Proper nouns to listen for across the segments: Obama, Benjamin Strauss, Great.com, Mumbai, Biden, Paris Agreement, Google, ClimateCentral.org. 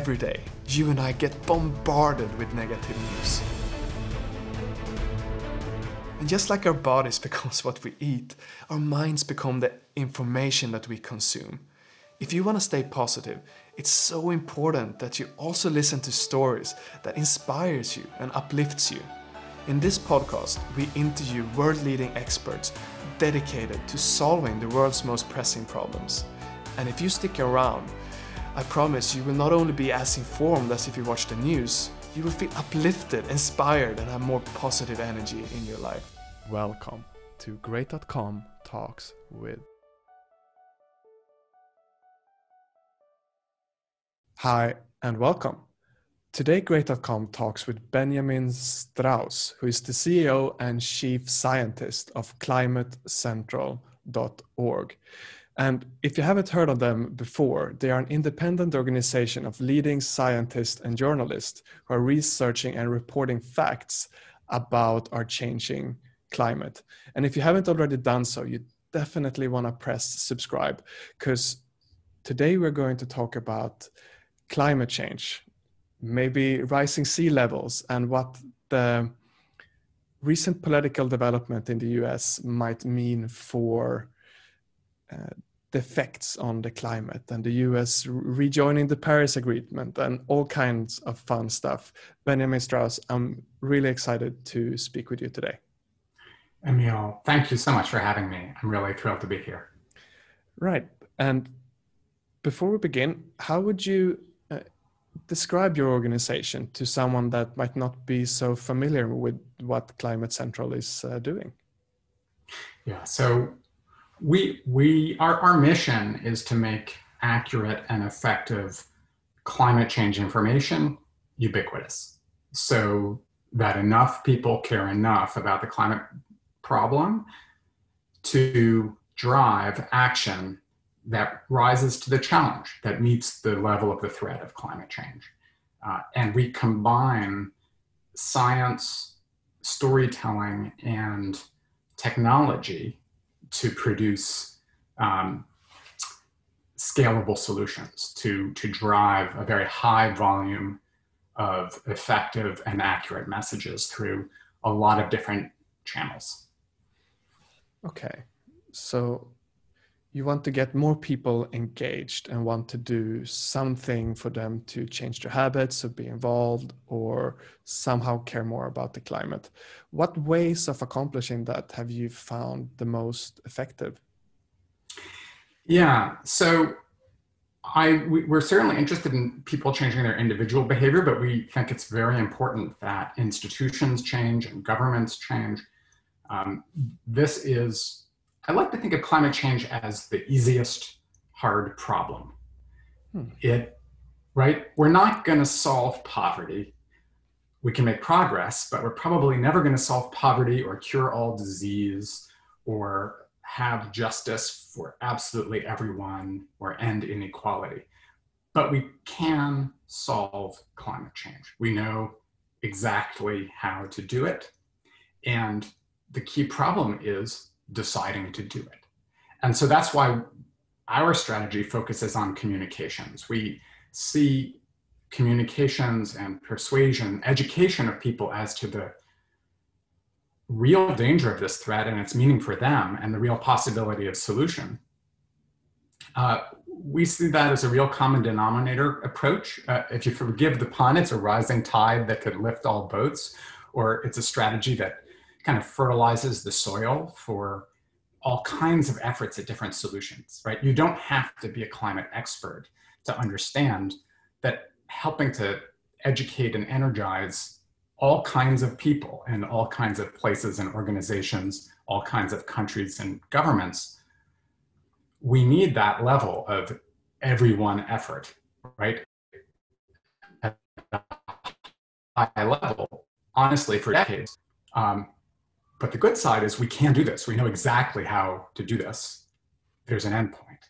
Every day, you and I get bombarded with negative news. And just like our bodies becomes what we eat, our minds become the information that we consume. If you want to stay positive, it's so important that you also listen to stories that inspires you and uplifts you. In this podcast, we interview world-leading experts dedicated to solving the world's most pressing problems. And if you stick around, I promise you will not only be as informed as if you watch the news, you will feel uplifted, inspired, and have more positive energy in your life. Welcome to Great.com Talks with. Hi, and welcome. Today, Great.com talks with Benjamin Strauss, who is the CEO and Chief Scientist of ClimateCentral.org. And if you haven't heard of them before, they are an independent organization of leading scientists and journalists who are researching and reporting facts about our changing climate. And if you haven't already done so, you definitely want to press subscribe, because today we're going to talk about climate change, maybe rising sea levels, and what the recent political development in the US might mean for the effects on the climate, and the US rejoining the Paris Agreement, and all kinds of fun stuff. Benjamin Strauss, I'm really excited to speak with you today. Emil, thank you so much for having me. I'm really thrilled to be here. Right. And before we begin, how would you describe your organization to someone that might not be so familiar with what Climate Central is doing? Yeah, so our mission is to make accurate and effective climate change information ubiquitous, so that enough people care enough about the climate problem to drive action that rises to the challenge, that meets the level of the threat of climate change. And we combine science, storytelling, and technology to produce scalable solutions to drive a very high volume of effective and accurate messages through a lot of different channels. Okay, so you want to get more people engaged and want to do something for them to change their habits or be involved or somehow care more about the climate. What ways of accomplishing that have you found the most effective? Yeah, so we're certainly interested in people changing their individual behavior, but we think it's very important that institutions change and governments change. I like to think of climate change as the easiest hard problem. We're not going to solve poverty. We can make progress, but we're probably never going to solve poverty or cure all disease or have justice for absolutely everyone or end inequality. But we can solve climate change. We know exactly how to do it. And the key problem is deciding to do it. And so that's why our strategy focuses on communications. We see communications and persuasion, education of people as to the real danger of this threat and its meaning for them and the real possibility of solution. We see that as a real common denominator approach. If you forgive the pun, it's a rising tide that could lift all boats, or it's a strategy that kind of fertilizes the soil for all kinds of efforts at different solutions, right? You don't have to be a climate expert to understand that helping to educate and energize all kinds of people in all kinds of places and organizations, all kinds of countries and governments, we need that level of everyone effort, right? At a high level, honestly, for decades. But the good side is we can do this. We know exactly how to do this. There's an endpoint.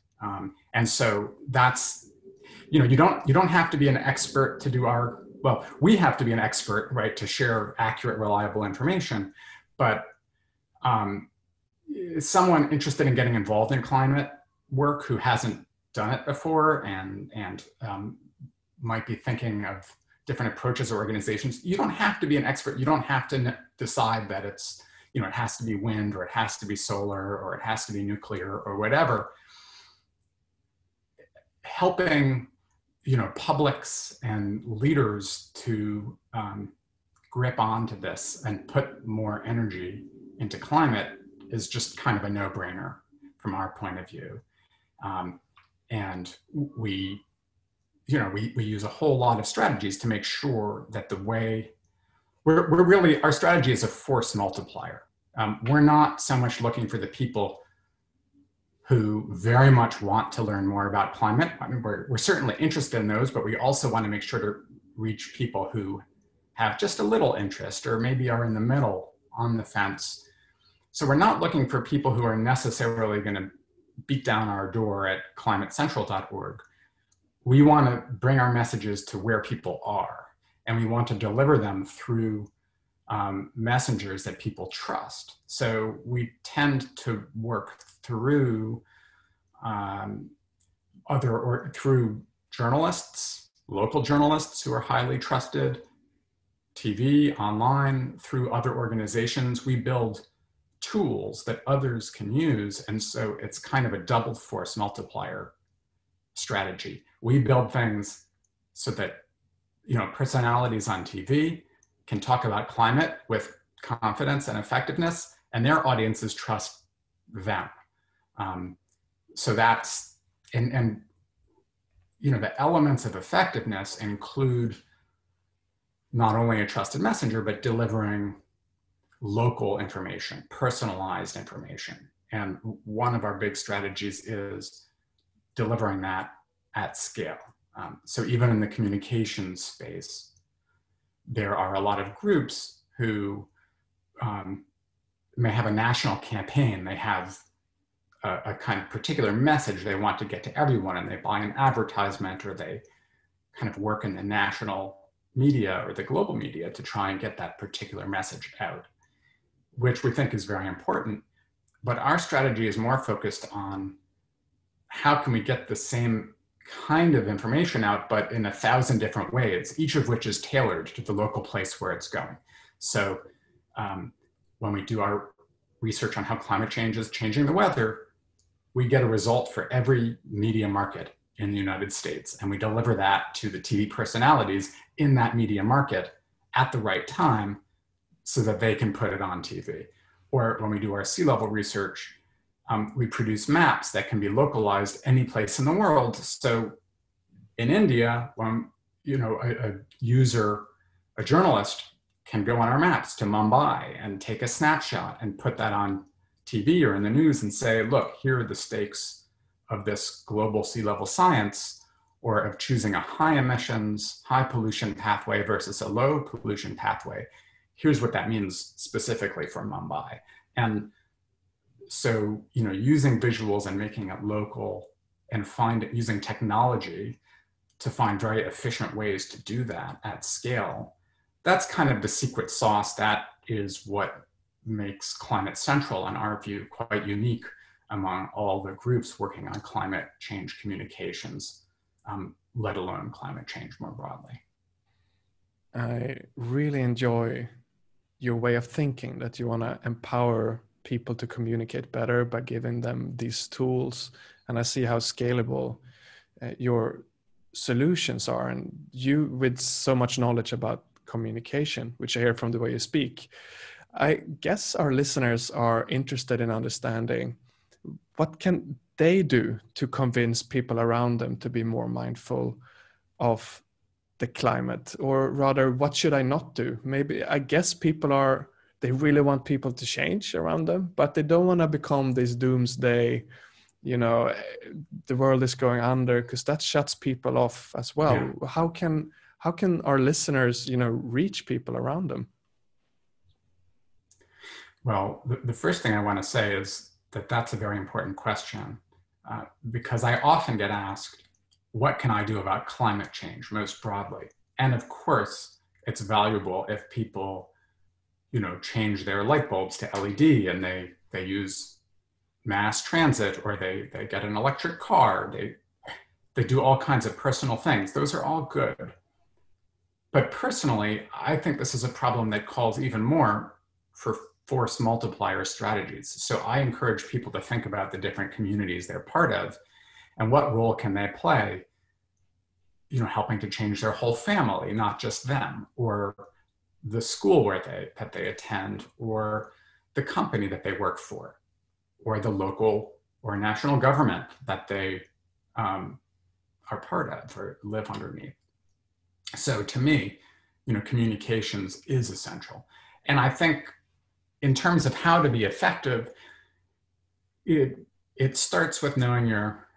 And so that's, you don't have to be an expert to do we have to be an expert, right, to share accurate, reliable information. But someone interested in getting involved in climate work who hasn't done it before and might be thinking of different approaches or organizations. You don't have to be an expert. You don't have to decide that it's, you know, it has to be wind or it has to be solar or it has to be nuclear or whatever. Helping, you know, publics and leaders to grip onto this and put more energy into climate is just kind of a no-brainer from our point of view. And we use a whole lot of strategies to make sure that the way we're really, our strategy is a force multiplier. We're not so much looking for the people who very much want to learn more about climate. I mean, we're certainly interested in those, but we also want to make sure to reach people who have just a little interest or maybe are in the middle, on the fence. So we're not looking for people who are necessarily going to beat down our door at ClimateCentral.org. We want to bring our messages to where people are, and we want to deliver them through messengers that people trust. So we tend to work through through journalists, local journalists who are highly trusted, TV, online, through other organizations. We build tools that others can use, and so it's kind of a double force multiplier strategy. We build things so that, you know, personalities on TV can talk about climate with confidence and effectiveness, and their audiences trust them. So that's, and you know, the elements of effectiveness include not only a trusted messenger, but delivering local information, personalized information. And one of our big strategies is delivering that at scale. So even in the communications space, there are a lot of groups who may have a national campaign. They have a kind of particular message they want to get to everyone, and they buy an advertisement, or they kind of work in the national media or the global media to try and get that particular message out, which we think is very important. But our strategy is more focused on how can we get the same kind of information out, but in 1,000 different ways, each of which is tailored to the local place where it's going. So when we do our research on how climate change is changing the weather, we get a result for every media market in the United States, and we deliver that to the TV personalities in that media market at the right time so that they can put it on TV. Or when we do our sea level research, we produce maps that can be localized any place in the world. So in India, you know, a user, a journalist can go on our maps to Mumbai and take a snapshot and put that on TV or in the news and say, look, here are the stakes of this global sea level science, or of choosing a high emissions, high pollution pathway versus a low pollution pathway. Here's what that means specifically for Mumbai. And so, you know, using visuals and making it local and using technology to find very efficient ways to do that at scale, that's kind of the secret sauce. That is what makes Climate Central, in our view, quite unique among all the groups working on climate change communications, let alone climate change more broadly. I really enjoy your way of thinking, that you want to empower people to communicate better by giving them these tools. And I see how scalable your solutions are. And you, with so much knowledge about communication, which I hear from the way you speak, I guess our listeners are interested in understanding what can they do to convince people around them to be more mindful of the climate, or rather, what should I not do? Maybe, I guess people are, they really want people to change around them, but they don't want to become this doomsday, you know, the world is going under, because that shuts people off as well. Yeah. How can our listeners, you know, reach people around them? Well, the first thing I want to say is that that's a very important question, because I often get asked, what can I do about climate change most broadly? And of course, it's valuable if people, you know, change their light bulbs to LED and they use mass transit, or they get an electric car. They They do all kinds of personal things. Those are all good. But personally, I think this is a problem that calls even more for force multiplier strategies. So I encourage people to think about the different communities they're part of and what role can they play, you know, helping to change their whole family, not just them, or the school where that they attend, or the company that they work for, or the local or national government that they are part of or live underneath. So to me, you know, communications is essential. And I think in terms of how to be effective, it starts with knowing your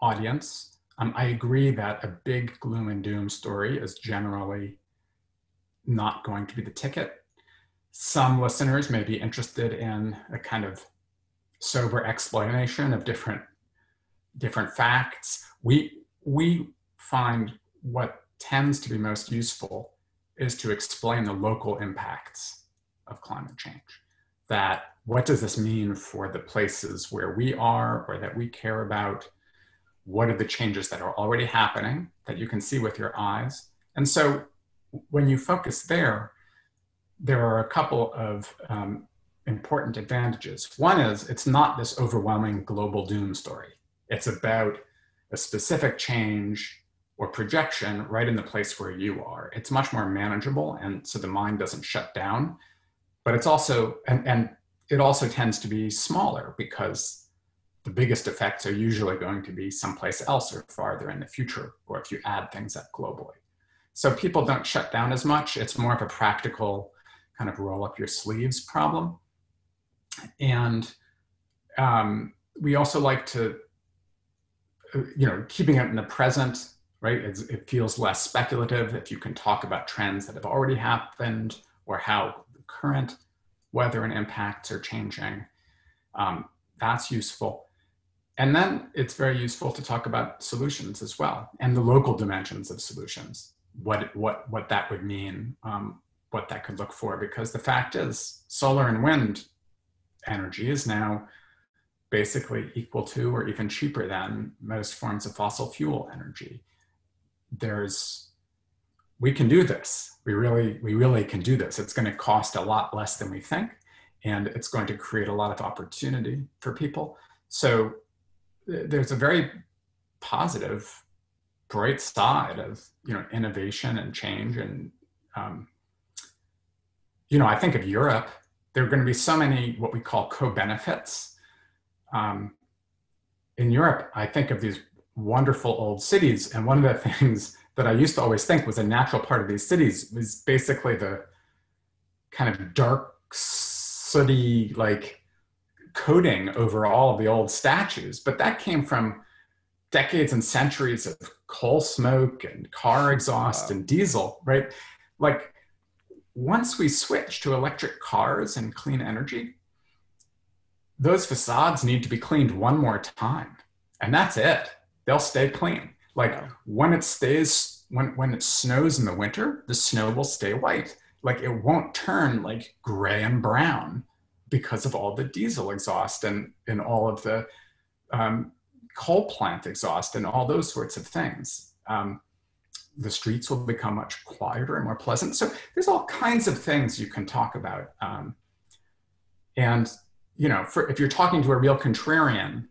audience. I agree that a big gloom and doom story is generally not going to be the ticket. Some listeners may be interested in a kind of sober explanation of different facts. We find what tends to be most useful is to explain the local impacts of climate change. That what does this mean for the places where we are or that we care about? What are the changes that are already happening that you can see with your eyes? And so when you focus there are a couple of important advantages. One is it's not this overwhelming global doom story. It's about a specific change or projection right in the place where you are. It's much more manageable, and so the mind doesn't shut down, but it's also, and it also tends to be smaller because the biggest effects are usually going to be someplace else or farther in the future, or if you add things up globally. So people don't shut down as much. It's more of a practical kind of roll up your sleeves problem. And we also like to, you know, keeping it in the present, right? It feels less speculative if you can talk about trends that have already happened or how the current weather and impacts are changing. That's useful. And then it's very useful to talk about solutions as well, and the local dimensions of solutions, what that would mean, what that could look for, because the fact is solar and wind energy is now basically equal to or even cheaper than most forms of fossil fuel energy. We can do this. We really can do this. It's going to cost a lot less than we think, and it's going to create a lot of opportunity for people. So there's a very positive, bright side of, you know, innovation and change. And, you know, I think of Europe, there are going to be so many what we call co-benefits. In Europe, I think of these wonderful old cities. And one of the things that I used to always think was a natural part of these cities was basically the kind of dark, sooty, like coating over all of the old statues. But that came from decades and centuries of coal smoke and car exhaust and diesel, right? Like once we switch to electric cars and clean energy, those facades need to be cleaned one more time, and that's it. They'll stay clean. Like when it snows in the winter, the snow will stay white. Like it won't turn like gray and brown because of all the diesel exhaust and all of the coal plant exhaust and all those sorts of things. The streets will become much quieter and more pleasant. So there's all kinds of things you can talk about. And, you know, if you're talking to a real contrarian,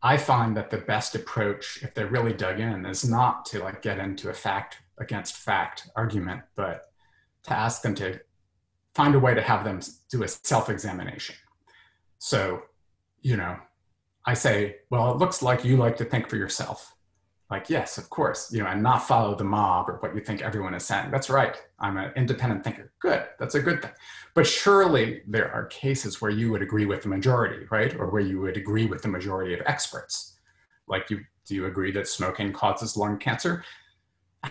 I find that the best approach, if they're really dug in, is not to like get into a fact against fact argument, but to ask them to find a way to have them do a self-examination. So, you know, I say, well, it looks like you like to think for yourself. Like, yes, of course, you know, and not follow the mob or what you think everyone is saying. That's right. I'm an independent thinker. Good. That's a good thing. But surely there are cases where you would agree with the majority, right? Or where you would agree with the majority of experts. Like, do you agree that smoking causes lung cancer?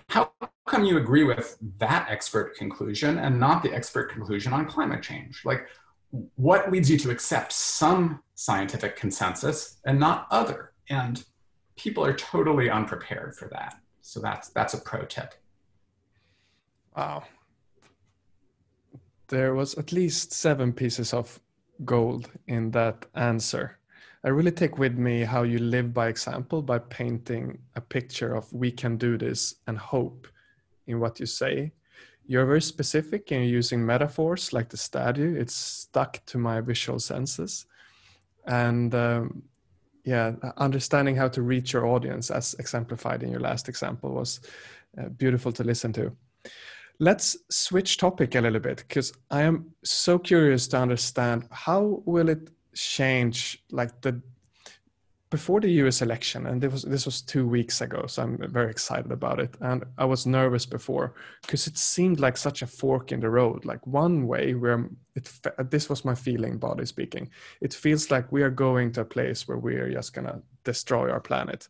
How come you agree with that expert conclusion and not the expert conclusion on climate change? Like, what leads you to accept some scientific consensus and not other? And people are totally unprepared for that. So that's a pro tip. Wow. There was at least 7 pieces of gold in that answer. I really take with me how you live by example by painting a picture of we can do this and hope in what you say. You're very specific and you're using metaphors like the statue. It's stuck to my visual senses. And understanding how to reach your audience as exemplified in your last example was beautiful to listen to. Let's switch topic a little bit because I am so curious to understand how will it change, like before the US election, and this was 2 weeks ago, so I'm very excited about it. And I was nervous before because it seemed like such a fork in the road, like one way where this was my feeling, body speaking. It feels like we are going to a place where we are just gonna destroy our planet.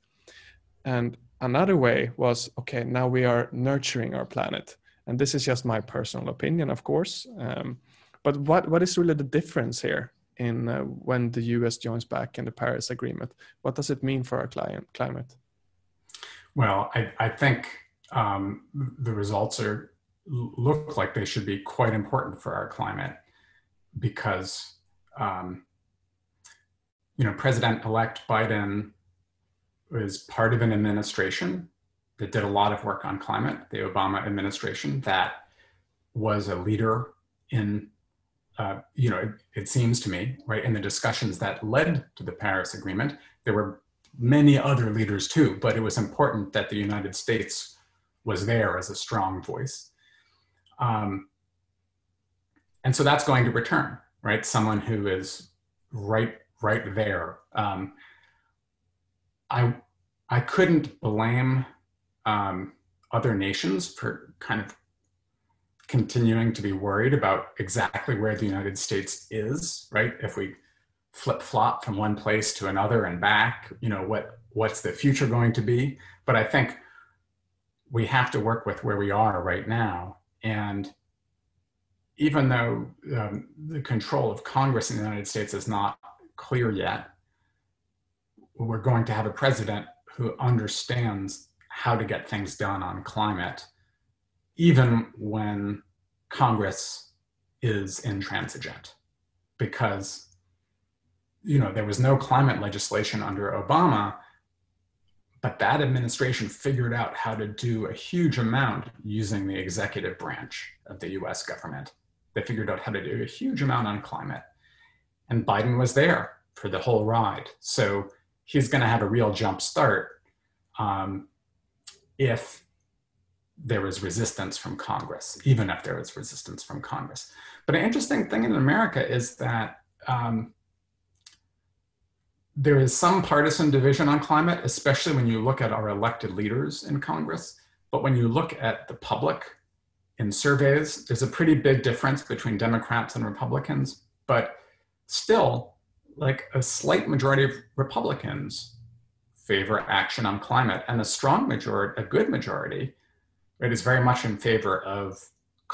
And another way was, okay, now we are nurturing our planet. And this is just my personal opinion, of course. But what is really the difference here in when the US joins back in the Paris Agreement? What does it mean for our climate? Well, I think the results look like they should be quite important for our climate because, President-elect Biden is part of an administration that did a lot of work on climate, the Obama administration, that was a leader in, it seems to me, right, in the discussions that led to the Paris Agreement. There were many other leaders too, but it was important that the United States was there as a strong voice. And so that's going to return, right? Someone who is right there. I couldn't blame other nations for kind of continuing to be worried about exactly where the United States is, right? If we flip-flop from one place to another and back, what's the future going to be? But I think we have to work with where we are right now. And even though the control of Congress in the United States is not clear yet, we're going to have a president who understands how to get things done on climate, even when Congress is intransigent, because, there was no climate legislation under Obama, but that administration figured out how to do a huge amount using the executive branch of the US government. They figured out how to do a huge amount on climate. And Biden was there for the whole ride. So he's gonna have a real jump start if there was resistance from Congress, even if there was resistance from Congress. But an interesting thing in America is that there is some partisan division on climate, especially when you look at our elected leaders in Congress. But when you look at the public in surveys, there's a pretty big difference between Democrats and Republicans, but still, like, a slight majority of Republicans favor action on climate, and a good majority, it is very much in favor of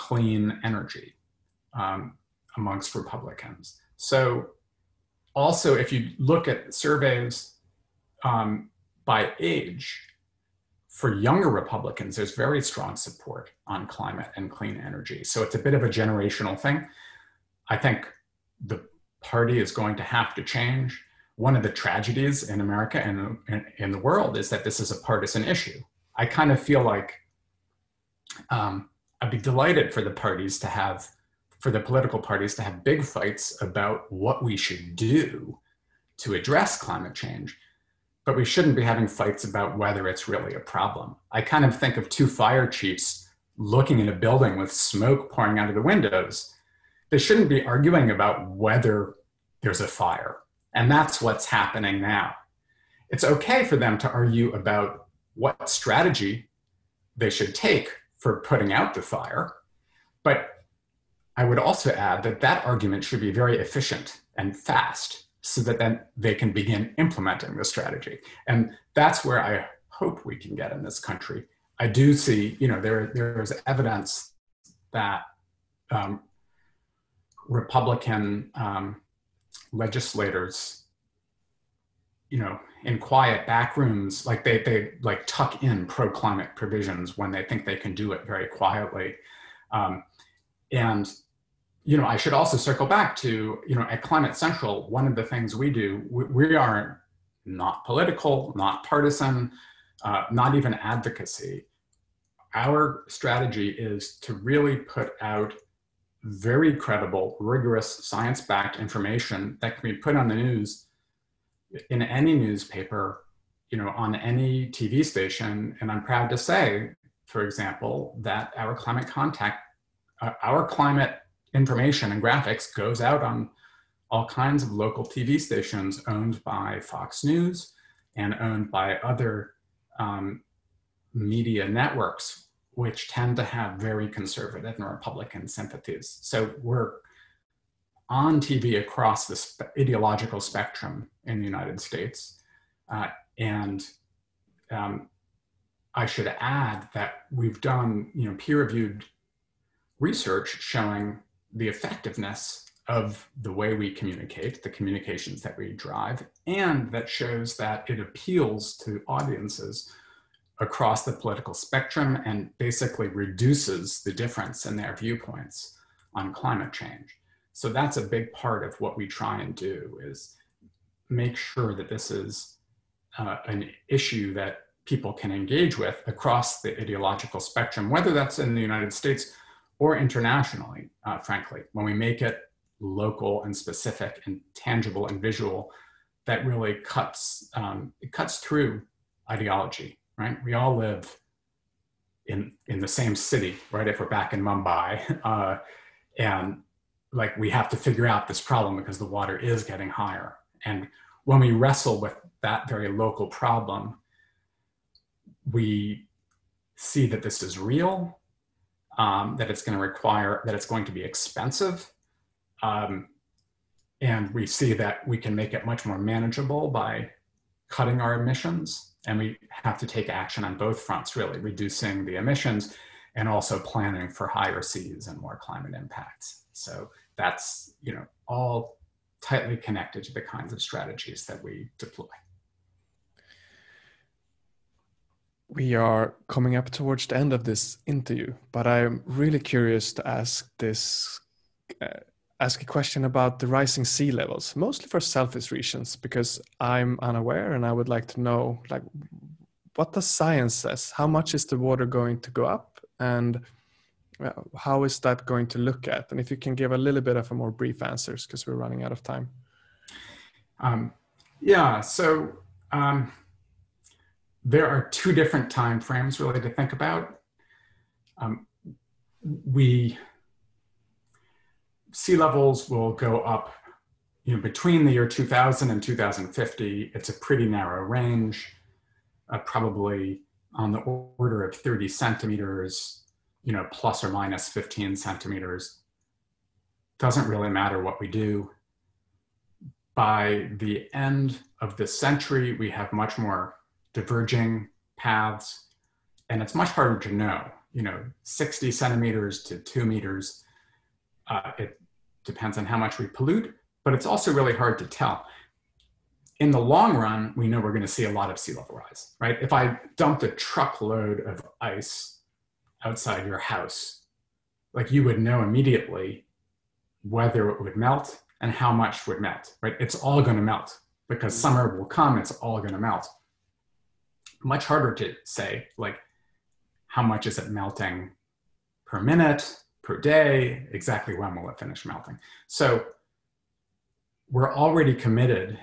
clean energy amongst Republicans. So also, if you look at surveys by age, for younger Republicans, there's very strong support on climate and clean energy. So it's a bit of a generational thing. I think the party is going to have to change. One of the tragedies in America and in the world is that this is a partisan issue. I kind of feel like I'd be delighted for the political parties to have big fights about what we should do to address climate change, but we shouldn't be having fights about whether it's really a problem. I kind of think of two fire chiefs looking in a building with smoke pouring out of the windows. They shouldn't be arguing about whether there's a fire, and that's what's happening now. It's okay for them to argue about what strategy they should take for putting out the fire. But I would also add that that argument should be very efficient and fast so that then they can begin implementing the strategy. And that's where I hope we can get in this country. I do see, there's evidence that Republican legislators, in quiet back rooms, like they like tuck in pro-climate provisions when they think they can do it very quietly. And you know, I should also circle back to, you know, at Climate Central, one of the things we do, we are not political, not partisan, not even advocacy. Our strategy is to really put out very credible, rigorous, science-backed information that can be put on the news, in any newspaper, you know, on any TV station. And I'm proud to say, for example, that our climate climate information and graphics goes out on all kinds of local TV stations owned by Fox News and owned by other media networks, which tend to have very conservative and Republican sympathies. So we're on TV across the ideological spectrum in the United States. I should add that we've done, you know, peer-reviewed research showing the effectiveness of the way we communicate, the communications that we drive, and that shows that it appeals to audiences across the political spectrum and basically reduces the difference in their viewpoints on climate change. So that's a big part of what we try and do, is make sure that this is an issue that people can engage with across the ideological spectrum, whether that's in the United States or internationally, frankly. When we make it local and specific and tangible and visual, that really cuts through ideology, right? We all live in the same city, right? If we're back in Mumbai, and like, we have to figure out this problem because the water is getting higher. And when we wrestle with that very local problem, we see that this is real, that it's going to require, that it's going to be expensive. And we see that we can make it much more manageable by cutting our emissions. And we have to take action on both fronts, really, reducing the emissions and also planning for higher seas and more climate impacts. So that's, you know, all tightly connected to the kinds of strategies that we deploy. We are coming up towards the end of this interview, but I'm really curious to ask a question about the rising sea levels, mostly for selfish reasons, because I'm unaware and I would like to know, like, what does science says? How much is the water going to go up, and how is that going to look at? And if you can give a little bit of a more brief answers, because we're running out of time. There are two different time frames really to think about. Sea levels will go up, you know, between the year 2000 and 2050. It's a pretty narrow range, probably on the order of 30 centimeters, you know, plus or minus 15 centimeters. Doesn't really matter what we do. By the end of this century, we have much more diverging paths, and it's much harder to know, you know, 60 centimeters to 2 meters. It depends on how much we pollute, but it's also really hard to tell. In the long run, we know we're going to see a lot of sea level rise, right? If I dumped a truckload of ice outside your house, like, you would know immediately whether it would melt and how much would melt, right? It's all going to melt because summer will come, it's all going to melt. Much harder to say, like, how much is it melting per minute, per day, exactly when will it finish melting? So we're already committed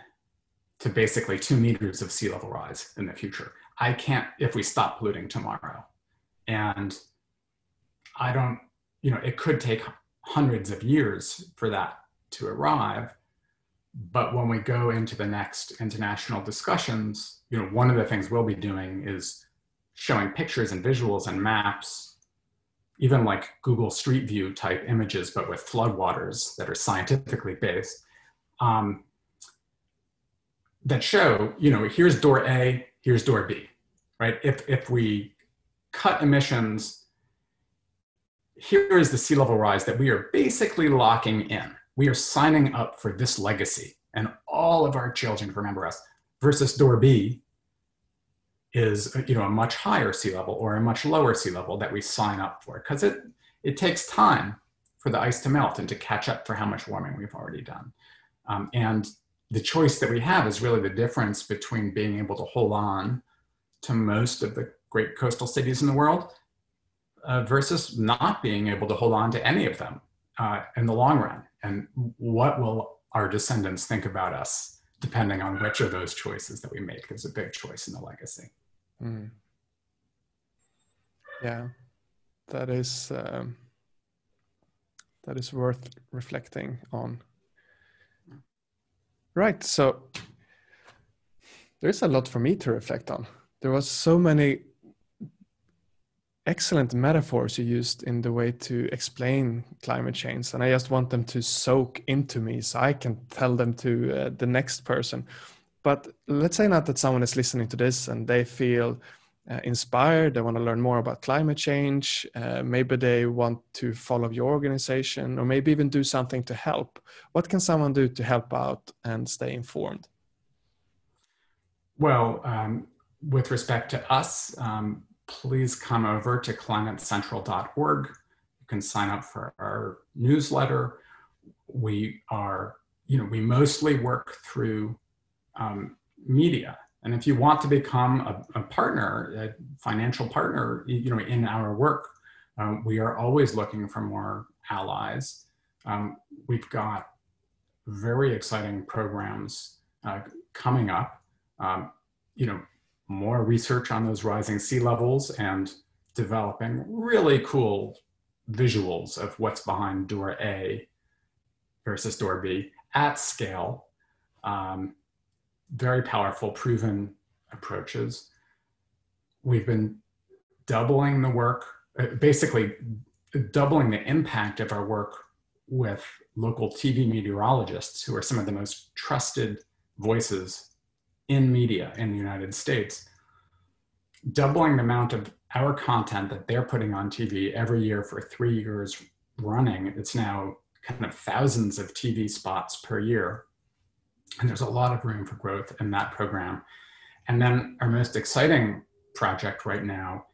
to basically 2 meters of sea level rise in the future. I can't, if we stop polluting tomorrow. And I don't, you know, it could take hundreds of years for that to arrive. But when we go into the next international discussions, you know, one of the things we'll be doing is showing pictures and visuals and maps, even like Google Street View type images, but with floodwaters that are scientifically based, that show, you know, here's door A, here's door B, right? If we cut emissions, here is the sea level rise that we are basically locking in. We are signing up for this legacy, and all of our children remember us, versus door B is, you know, a much higher sea level or a much lower sea level that we sign up for, because it takes time for the ice to melt and to catch up for how much warming we've already done. And the choice that we have is really the difference between being able to hold on to most of the great coastal cities in the world versus not being able to hold on to any of them in the long run. And what will our descendants think about us depending on which of those choices that we make? There's a big choice in the legacy. Mm. Yeah, that is worth reflecting on. Right, so there's a lot for me to reflect on. There was so many excellent metaphors you used in the way to explain climate change, and I just want them to soak into me so I can tell them to the next person. But let's say not that someone is listening to this and they feel inspired, they want to learn more about climate change, maybe they want to follow your organization or maybe even do something to help. What can someone do to help out and stay informed? Well, with respect to us, please come over to ClimateCentral.org. You can sign up for our newsletter. We are, you know, we mostly work through media. And if you want to become a partner, a financial partner, you know, in our work, we are always looking for more allies. We've got very exciting programs coming up, you know, more research on those rising sea levels and developing really cool visuals of what's behind door A versus door B at scale. Very powerful, proven approaches. We've been doubling the work, basically doubling the impact of our work with local TV meteorologists who are some of the most trusted voices in media in the United States, doubling the amount of our content that they're putting on TV every year for 3 years running. It's now kind of thousands of TV spots per year. And there's a lot of room for growth in that program. And then our most exciting project right now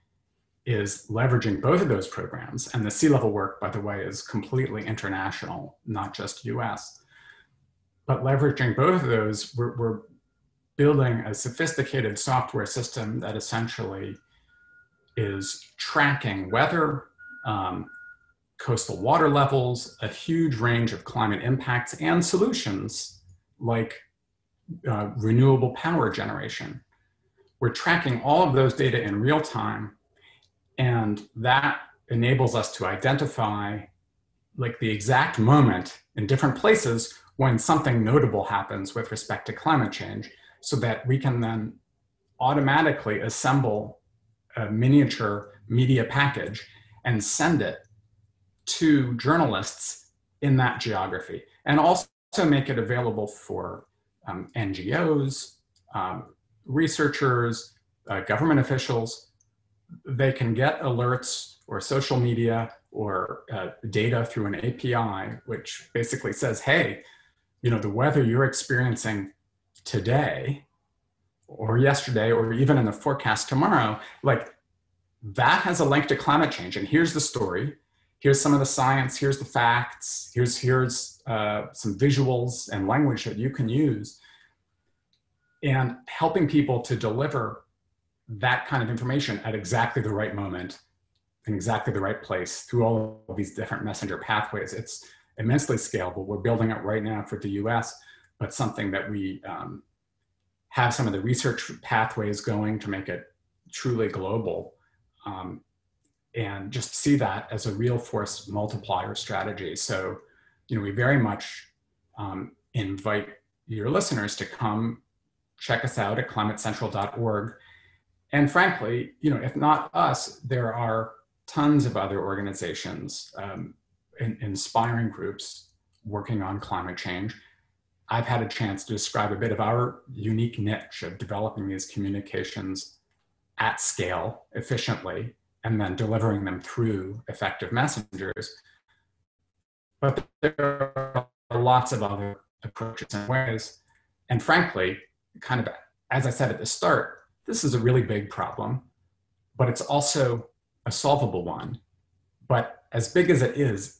is leveraging both of those programs. And the sea level work, by the way, is completely international, not just US. But leveraging both of those, we're building a sophisticated software system that essentially is tracking weather, coastal water levels, a huge range of climate impacts and solutions like renewable power generation. We're tracking all of those data in real time, and that enables us to identify like the exact moment in different places when something notable happens with respect to climate change, so that we can then automatically assemble a miniature media package and send it to journalists in that geography, and also make it available for NGOs, researchers, government officials. They can get alerts or social media or data through an API, which basically says, hey, you know, the weather you're experiencing today or yesterday or even in the forecast tomorrow, like that has a link to climate change, and here's the story, here's some of the science, here's the facts, here's some visuals and language that you can use, and helping people to deliver that kind of information at exactly the right moment in exactly the right place through all of these different messenger pathways. It's immensely scalable. We're building it right now for the US, but something that we have some of the research pathways going to make it truly global, and just see that as a real force multiplier strategy. So, you know, we very much invite your listeners to come check us out at climatecentral.org. And frankly, you know, if not us, there are tons of other organizations, inspiring groups working on climate change. I've had a chance to describe a bit of our unique niche of developing these communications at scale efficiently and then delivering them through effective messengers. But there are lots of other approaches and ways. And frankly, kind of, as I said at the start, this is a really big problem, but it's also a solvable one. But as big as it is,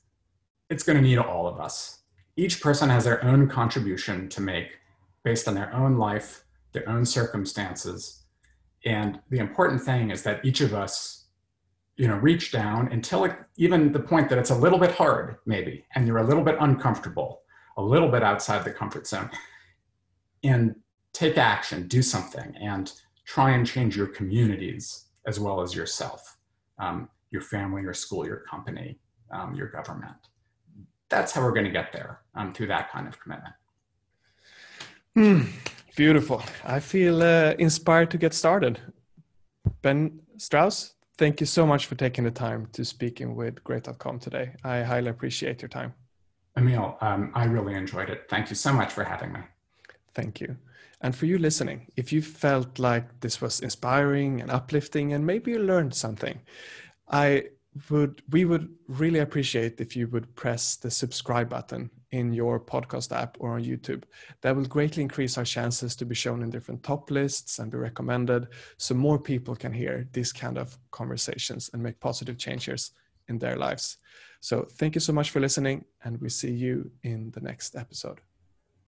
it's going to need all of us. Each person has their own contribution to make based on their own life, their own circumstances. And the important thing is that each of us, you know, reach down until even the point that it's a little bit hard, maybe, and you're a little bit uncomfortable, a little bit outside the comfort zone, and take action, do something, and try and change your communities as well as yourself, your family, your school, your company, your government. That's how we're going to get there, through that kind of commitment. Beautiful. I feel inspired to get started. Ben Strauss, thank you so much for taking the time to speaking with Great.com today. I highly appreciate your time. Emil, I really enjoyed it. Thank you so much for having me. Thank you. And for you listening, if you felt like this was inspiring and uplifting, and maybe you learned something, we would really appreciate if you would press the subscribe button in your podcast app or on YouTube. That will greatly increase our chances to be shown in different top lists and be recommended, so more people can hear these kind of conversations and make positive changes in their lives. So thank you so much for listening, and we see you in the next episode.